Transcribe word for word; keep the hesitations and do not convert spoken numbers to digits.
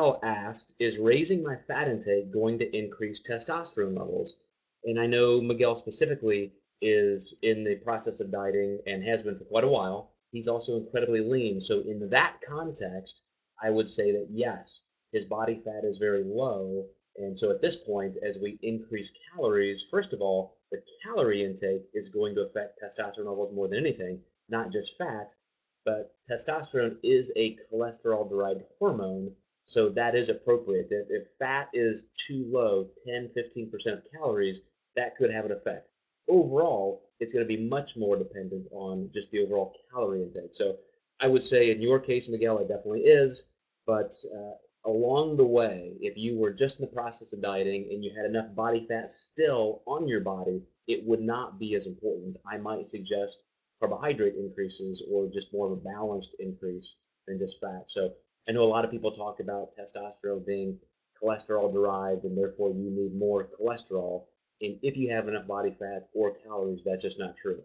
Michelle asked, is raising my fat intake going to increase testosterone levels? And I know Miguel specifically is in the process of dieting and has been for quite a while. He's also incredibly lean. So in that context, I would say that yes, his body fat is very low. And so at this point, as we increase calories, first of all, the calorie intake is going to affect testosterone levels more than anything, not just fat, but testosterone is a cholesterol-derived hormone, so that is appropriate. If, if fat is too low, ten, fifteen percent of calories, that could have an effect. Overall, it's going to be much more dependent on just the overall calorie intake. So I would say in your case, Miguel, it definitely is, but uh, along the way, if you were just in the process of dieting and you had enough body fat still on your body, it would not be as important. I might suggest carbohydrate increases or just more of a balanced increase than just fat. So I know a lot of people talk about testosterone being cholesterol derived and therefore you need more cholesterol. And if you have enough body fat or calories, that's just not true.